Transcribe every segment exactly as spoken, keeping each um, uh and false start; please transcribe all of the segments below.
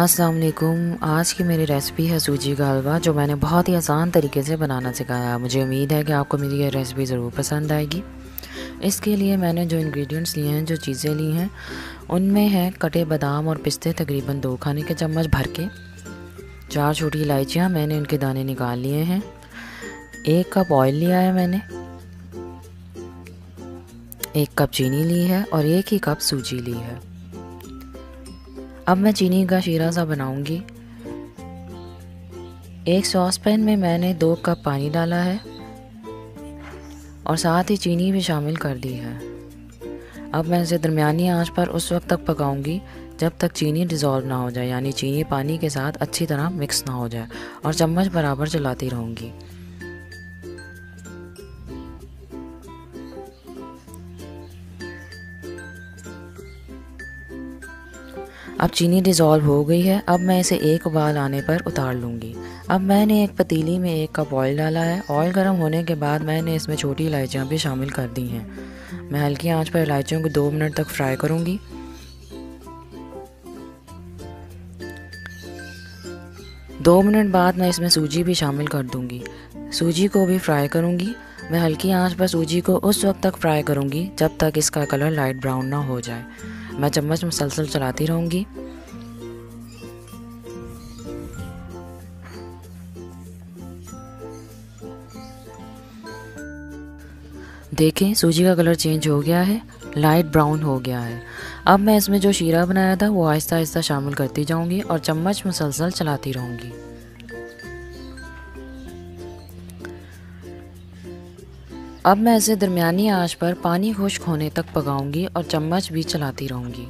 अस्सलाम वालेकुम। आज की मेरी रेसिपी है सूजी का हलवा, जो मैंने बहुत ही आसान तरीके से बनाना सिखाया। मुझे उम्मीद है कि आपको मेरी ये रेसिपी ज़रूर पसंद आएगी। इसके लिए मैंने जो इंग्रेडिएंट्स लिए हैं, जो चीज़ें ली हैं, उनमें हैं कटे बादाम और पिस्ते तकरीबन दो खाने के चम्मच भर के, चार छोटी इलायचियाँ, मैंने उनके दाने निकाल लिए हैं, एक कप ऑयल लिया है मैंने, एक कप चीनी ली है और एक ही कप सूजी ली है। अब मैं चीनी का शीरा सा बनाऊंगी। एक सॉस पैन में मैंने दो कप पानी डाला है और साथ ही चीनी भी शामिल कर दी है। अब मैं इसे दरमियानी आंच पर उस वक्त तक पकाऊंगी जब तक चीनी डिज़ोल्व ना हो जाए, यानी चीनी पानी के साथ अच्छी तरह मिक्स ना हो जाए, और चम्मच बराबर चलाती रहूंगी। अब चीनी डिज़ोल्व हो गई है। अब मैं इसे एक उबाल आने पर उतार लूँगी। अब मैंने एक पतीली में एक कप ऑयल डाला है। ऑयल गर्म होने के बाद मैंने इसमें छोटी इलायचियाँ भी शामिल कर दी हैं। मैं हल्की आंच पर इलायचियों को दो मिनट तक फ्राई करूँगी। दो मिनट बाद मैं इसमें सूजी भी शामिल कर दूँगी। सूजी को भी फ्राई करूँगी। मैं हल्की आंच पर सूजी को उस वक्त तक फ्राई करूँगी जब तक इसका कलर लाइट ब्राउन ना हो जाए। मैं चम्मच मुसलसल चलाती रहूँगी। देखें, सूजी का कलर चेंज हो गया है, लाइट ब्राउन हो गया है। अब मैं इसमें जो शीरा बनाया था वो आहिस्ता आहिस्ता शामिल करती जाऊँगी और चम्मच मुसलसल चलाती रहूँगी। अब मैं इसे दरमियानी आंच पर पानी खुश्क होने तक पकाऊंगी और चम्मच भी चलाती रहूंगी।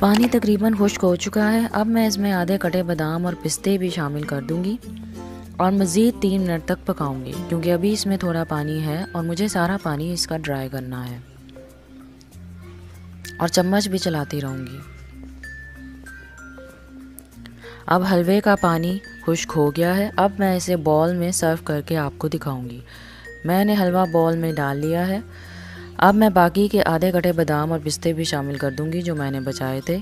पानी तकरीबन खुश्क हो चुका है। अब मैं इसमें आधे कटे बादाम और पिस्ते भी शामिल कर दूंगी और मज़ीद तीन मिनट तक पकाऊंगी, क्योंकि अभी इसमें थोड़ा पानी है और मुझे सारा पानी इसका ड्राई करना है, और चम्मच भी चलाती रहूंगी। अब हलवे का पानी खुश्क हो गया है। अब मैं इसे बॉल में सर्व करके आपको दिखाऊंगी। मैंने हलवा बॉल में डाल लिया है। अब मैं बाकी के आधे कटे बादाम और पिस्ते भी शामिल कर दूंगी जो मैंने बचाए थे।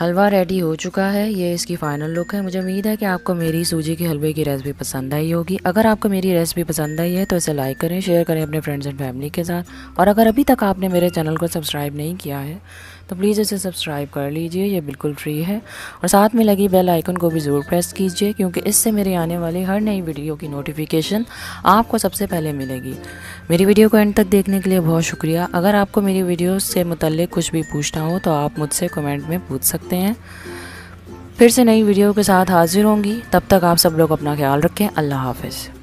हलवा रेडी हो चुका है। ये इसकी फ़ाइनल लुक है। मुझे उम्मीद है कि आपको मेरी सूजी के हलवे की रेसिपी पसंद आई होगी। अगर आपको मेरी रेसिपी पसंद आई है तो इसे लाइक करें, शेयर करें अपने फ्रेंड्स एंड फैमिली के साथ, और अगर अभी तक आपने मेरे चैनल को सब्सक्राइब नहीं किया है तो प्लीज़ इसे सब्सक्राइब कर लीजिए। ये बिल्कुल फ्री है, और साथ में लगी बेल आइकन को भी ज़रूर प्रेस कीजिए, क्योंकि इससे मेरे आने वाली हर नई वीडियो की नोटिफिकेशन आपको सबसे पहले मिलेगी। मेरी वीडियो को एंड तक देखने के लिए बहुत शुक्रिया। अगर आपको मेरी वीडियो से मुतल्लिक़ कुछ भी पूछना हो तो आप मुझसे कमेंट में पूछ सकते हैं। फिर से नई वीडियो के साथ हाजिर होंगी। तब तक आप सब लोग अपना ख्याल रखें। अल्लाह हाफ़िज़।